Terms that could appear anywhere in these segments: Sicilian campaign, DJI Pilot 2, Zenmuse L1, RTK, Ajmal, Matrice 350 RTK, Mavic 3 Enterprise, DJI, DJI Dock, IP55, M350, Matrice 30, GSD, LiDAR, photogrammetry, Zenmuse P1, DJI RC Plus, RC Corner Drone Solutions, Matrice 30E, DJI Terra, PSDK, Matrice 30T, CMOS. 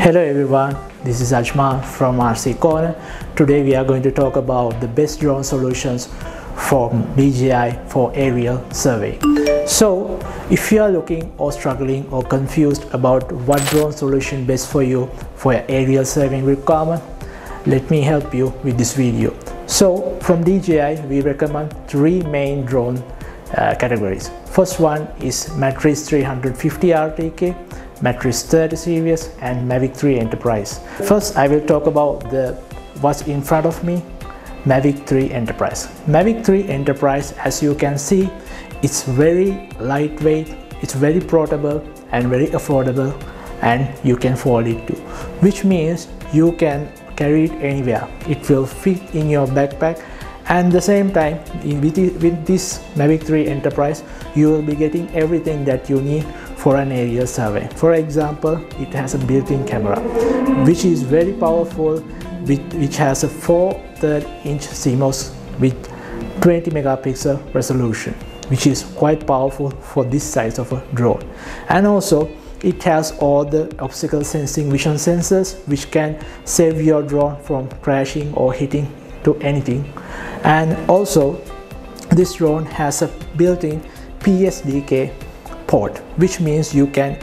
Hello everyone, this is Ajmal from RC Corner. Today we are going to talk about the best drone solutions from DJI for aerial survey. So if you are looking or struggling or confused about what drone solution best for you for your aerial surveying requirement, let me help you with this video. So from DJI we recommend three main drone categories. First one is Matrice 350 RTK, Matrice 30 series and Mavic 3 Enterprise. First, I will talk about what's in front of me, Mavic 3 Enterprise. Mavic 3 Enterprise, as you can see, it's very lightweight, it's very portable and very affordable, and you can fold it too, which means you can carry it anywhere. It will fit in your backpack, and the same time with this Mavic 3 Enterprise you will be getting everything that you need for an aerial survey. For example, it has a built-in camera which is very powerful, which has a 4/3-inch CMOS with 20 megapixel resolution, which is quite powerful for this size of a drone. And also it has all the obstacle sensing vision sensors which can save your drone from crashing or hitting to anything. And also this drone has a built-in PSDK port, which means you can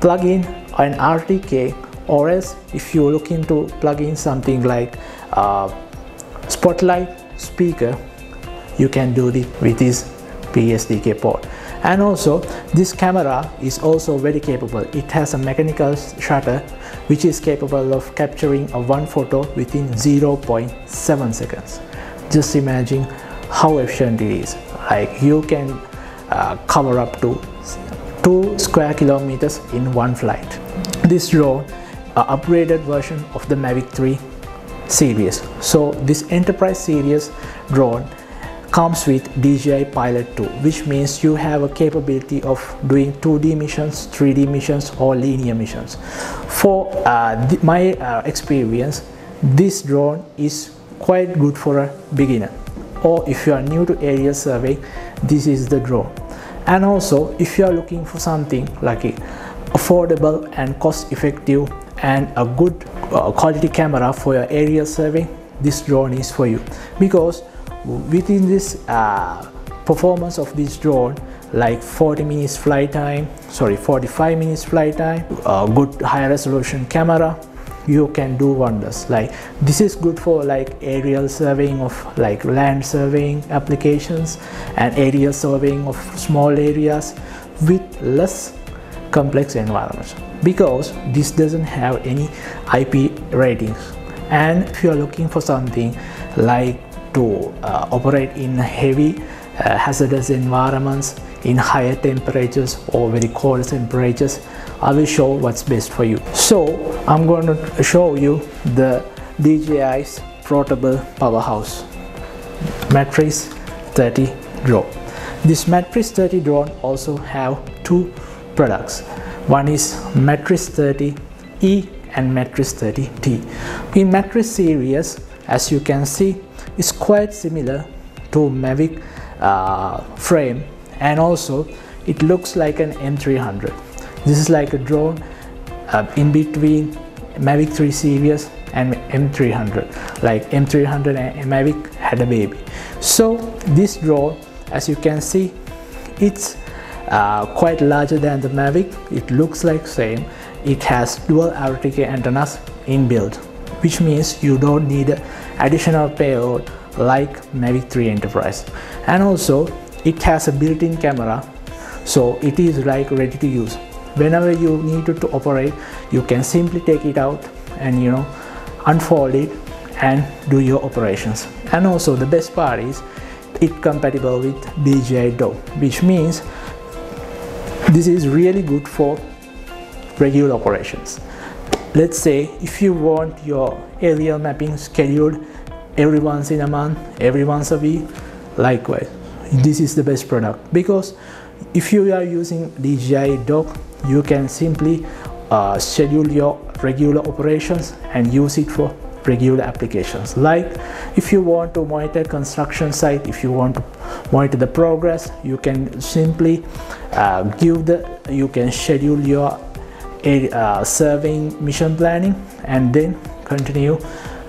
plug in an RTK, or else if you're looking to plug in something like spotlight speaker, you can do it with this PSDK port. And also this camera is also very capable. It has a mechanical shutter which is capable of capturing one photo within 0.7 seconds. Just imagine how efficient it is. Like, you can cover up to 2 square kilometers in one flight. This drone upgraded version of the Mavic 3 series. So this Enterprise series drone comes with DJI Pilot 2, which means you have a capability of doing 2D missions, 3D missions or linear missions. For my experience, this drone is quite good for a beginner, or if you are new to aerial survey, this is the drone. And also if you are looking for something like a affordable and cost effective and a good quality camera for your aerial survey, this drone is for you, because within this performance of this drone, like 45 minutes flight time, a good high resolution camera, you can do wonders. Like, this is good for like aerial surveying of like land surveying applications and aerial surveying of small areas with less complex environments, because this doesn't have any IP ratings. And if you are looking for something like to operate in heavy hazardous environments, in higher temperatures or very cold temperatures, I will show what's best for you. So I'm going to show you the DJI's portable powerhouse, Matrice 30 drone. This Matrice 30 drone also have two products. One is Matrice 30E and Matrice 30T. In Matrice series, as you can see, it's quite similar to Mavic frame, and also it looks like an M300. This is like a drone in between Mavic 3 series and M300. Like M300 and Mavic had a baby. So this drone, as you can see, it's quite larger than the Mavic. It looks like same. It has dual RTK antennas inbuilt, which means you don't need additional payload like Mavic 3 Enterprise. And also it has a built-in camera, so it is like ready to use. Whenever you need to operate, you can simply take it out and, you know, unfold it and do your operations. And also the best part is it's compatible with DJI Dock, which means this is really good for regular operations. Let's say if you want your aerial mapping scheduled every once in a month, every once a week, likewise, this is the best product, because if you are using DJI Dock, you can simply schedule your regular operations and use it for regular applications. Like if you want to monitor construction site, if you want to monitor the progress, you can simply schedule your serving mission planning and then continue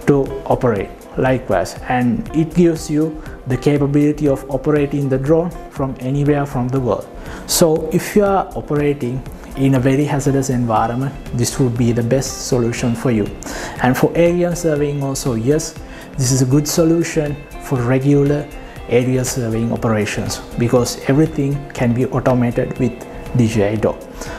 to operate likewise, and it gives you the capability of operating the drone from anywhere from the world. So if you are operating in a very hazardous environment, this would be the best solution for you. And for aerial surveying also, yes, this is a good solution for regular aerial surveying operations because everything can be automated with DJI Dock.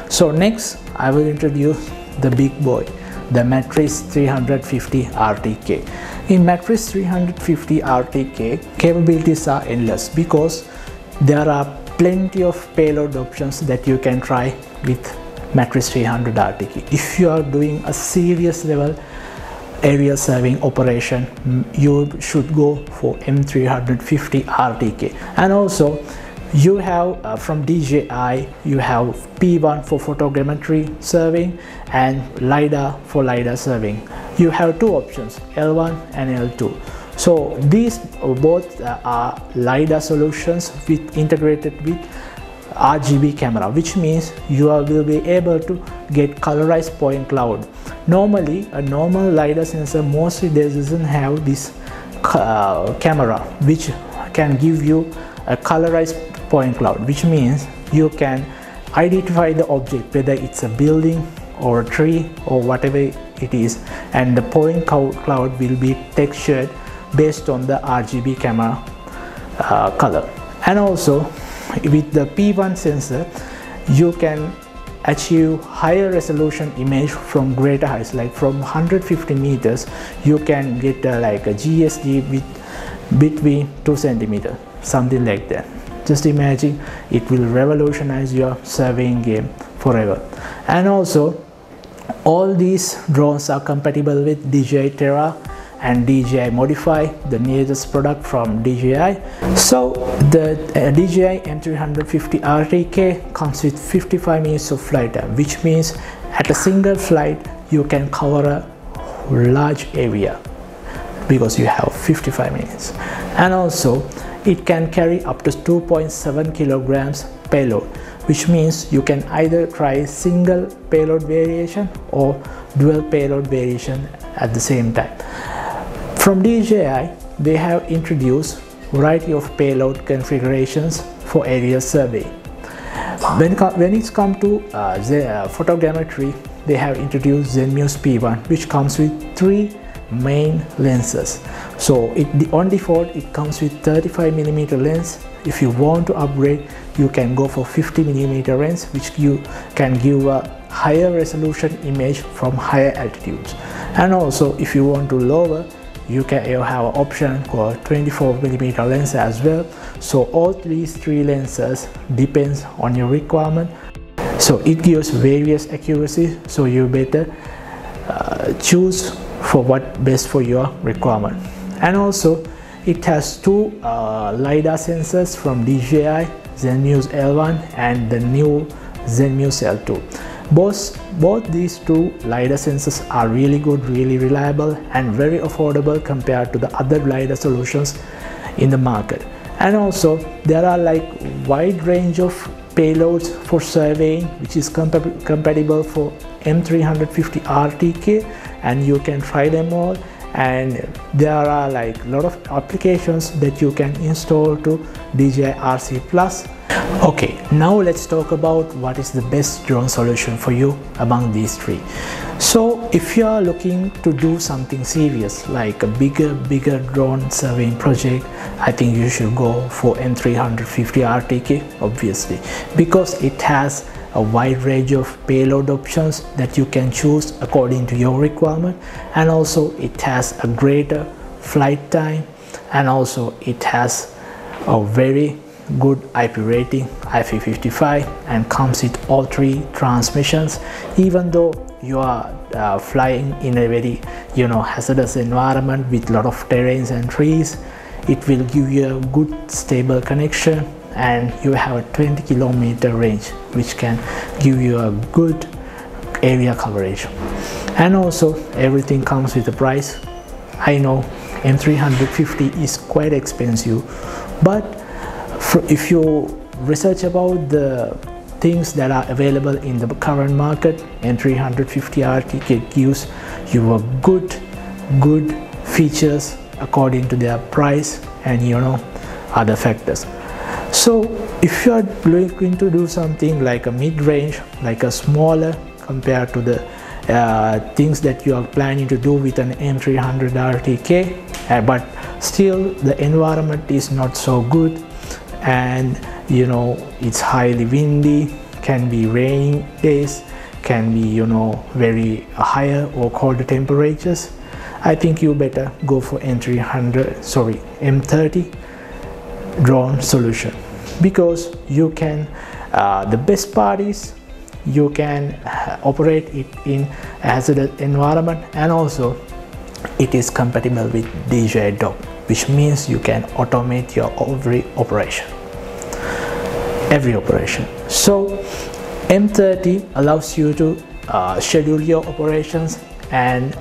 So next I will introduce the big boy, the Matrice 350 RTK. In Matrice 350 RTK, capabilities are endless because there are plenty of payload options that you can try with Matrice 300 RTK. If you are doing a serious level aerial surveying operation, you should go for M350 RTK. And also you have from DJI, you have P1 for photogrammetry surveying and LiDAR for LiDAR surveying. You have two options, L1 and L2. So these both are LiDAR solutions with integrated with RGB camera, which means you will be able to get colorized point cloud. Normally a normal LiDAR sensor mostly doesn't have this camera which can give you a colorized point cloud, which means you can identify the object, whether it's a building or a tree or whatever it is, and the point cloud will be textured based on the RGB camera color. And also with the P1 sensor you can achieve higher resolution image from greater heights, like from 150 meters you can get like a GSD with between 2 centimeters, something like that. Just imagine, it will revolutionize your surveying game forever. And also all these drones are compatible with DJI Terra and DJI Modify, the latest product from DJI. So the DJI M350 RTK comes with 55 minutes of flight time, which means at a single flight you can cover a large area because you have 55 minutes. And also it can carry up to 2.7 kilograms payload, which means you can either try single payload variation or dual payload variation at the same time. From DJI, they have introduced a variety of payload configurations for aerial survey. When it comes to photogrammetry, they have introduced Zenmuse P1, which comes with 3 main lenses. So on default it comes with 35mm lens. If you want to upgrade, you can go for 50mm lens, which you can give a higher resolution image from higher altitudes. And also if you want to lower, you have an option called 24mm lens as well. So all these 3 lenses depends on your requirement, so it gives various accuracy, so you better choose for what best for your requirement. And also it has 2 LiDAR sensors from DJI, Zenmuse L1 and the new Zenmuse L2. Both these 2 LiDAR sensors are really good, really reliable and very affordable compared to the other LiDAR solutions in the market. And also there are like wide range of payloads for surveying which is compatible for M350 RTK, and you can try them all, and there are like a lot of applications that you can install to DJI RC Plus. Okay, now let's talk about what is the best drone solution for you among these 3. So if you are looking to do something serious like a bigger drone surveying project, I think you should go for M350 RTK obviously, because it has a wide range of payload options that you can choose according to your requirement, and also it has a greater flight time, and also it has a very good IP rating, IP55, and comes with all 3 transmissions. even though you are flying in a very hazardous environment with a lot of terrains and trees, it will give you a good stable connection, and you have a 20-kilometer range which can give you a good area coverage. And also everything comes with a price. I know M350 is quite expensive, but if you research about the things that are available in the current market, M350 RTK gives you a good features according to their price and, you know, other factors. So if you are looking to do something like a mid-range, like a smaller compared to the things that you are planning to do with an M300 RTK, but still the environment is not so good, and you know, it's highly windy, can be rainy days, can be, you know, very higher or colder temperatures, I think you better go for M30 drone solution, because you can the best part is you can operate it in hazardous environment, and also it is compatible with DJI Dock, which means you can automate your every operation. So M30 allows you to schedule your operations and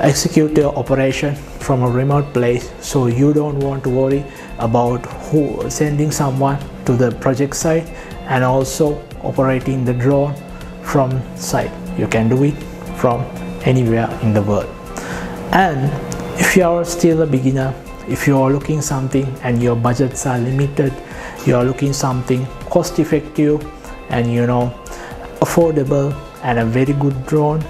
execute your operation from a remote place, so you don't want to worry about sending someone to the project site and also operating the drone from site. You can do it from anywhere in the world. And if you are still a beginner, if you are looking something and your budgets are limited, you are looking something cost effective and, you know, affordable and a very good drone,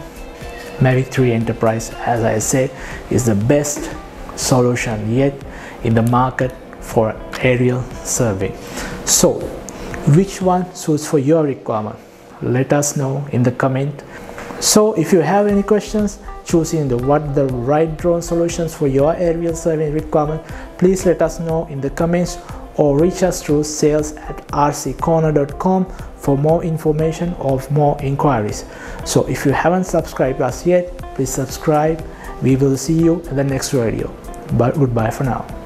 Mavic 3 Enterprise, as I say, is the best solution yet in the market for aerial survey. So which one suits for your requirement? Let us know in the comment. So if you have any questions choosing the right drone solutions for your aerial survey requirement, please let us know in the comments, or reach us through sales@rccorner.com for more information or more inquiries. So if you haven't subscribed us yet, please subscribe. We will see you in the next video. But goodbye for now.